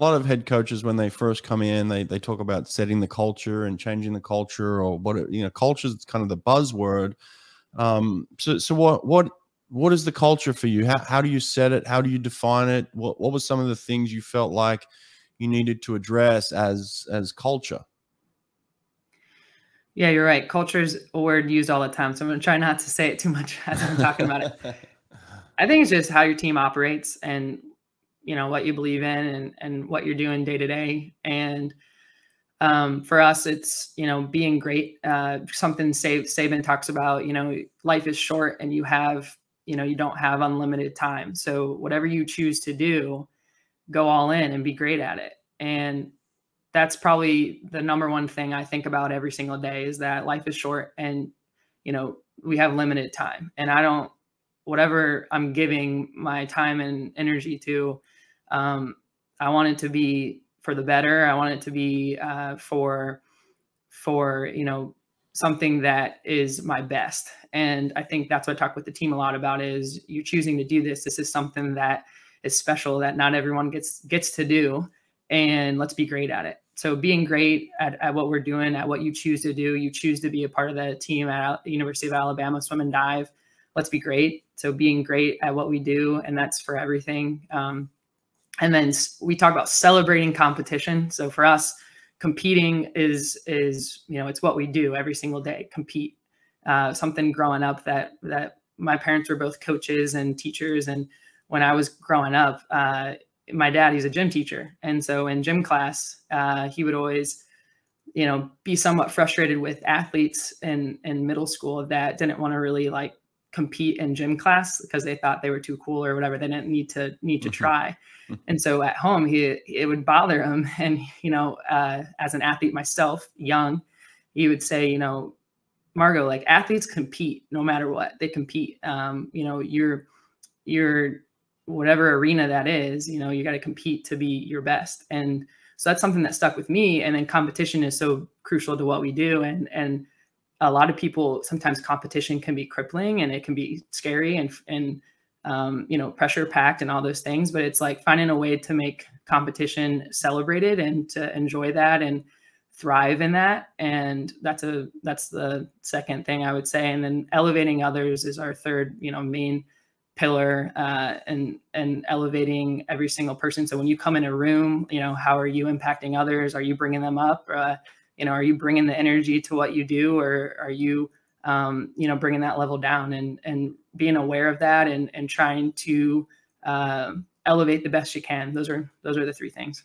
A lot of head coaches, when they first come in, they talk about setting the culture and changing the culture, or what, you know, culture is kind of the buzzword. So what is the culture for you? How do you set it? How do you define it? What were some of the things you felt like you needed to address as culture? Yeah, you're right. Culture is a word used all the time, so I'm going to try not to say it too much as I'm talking about it. I think it's just how your team operates and, you know, what you believe in and what you're doing day to day. And for us, it's, you know, being great. Something Saban talks about, you know, life is short and you have, you know, you don't have unlimited time. So whatever you choose to do, go all in and be great at it. And that's probably the number one thing I think about every single day, is that life is short and, you know, we have limited time. And I don't, whatever I'm giving my time and energy to, I want it to be for the better. I want it to be for, you know, something that is my best. And I think that's what I talk with the team a lot about, is you're choosing to do this. This is something that is special, that not everyone gets to do, and let's be great at it. So being great at what we're doing, at what you choose to do. You choose to be a part of the team at the University of Alabama swim and dive. Let's be great. So being great at what we do, and that's for everything. And then we talk about celebrating competition. So for us, competing is, you know, it's what we do every single day, compete. Something growing up that my parents were both coaches and teachers. And when I was growing up, my dad, he's a gym teacher. And so in gym class, he would always, you know, be somewhat frustrated with athletes in middle school that didn't want to really like compete in gym class because they thought they were too cool or whatever. They didn't need to try. And so at home, it would bother him. And, you know, as an athlete myself, young, he would say, you know, Margo, like, athletes compete no matter what. They compete. You know, you're whatever arena that is, you know, you got to compete to be your best. And so that's something that stuck with me. And then competition is so crucial to what we do. And a lot of people, sometimes competition can be crippling and it can be scary and you know, pressure packed and all those things, but it's like finding a way to make competition celebrated and to enjoy that and thrive in that. And that's the second thing I would say. And then elevating others is our third, you know, main pillar, and elevating every single person. So when you come in a room, you know, how are you impacting others? Are you bringing them up? You know, are you bringing the energy to what you do, or are you, you know, bringing that level down and being aware of that and trying to elevate the best you can? Those are the three things.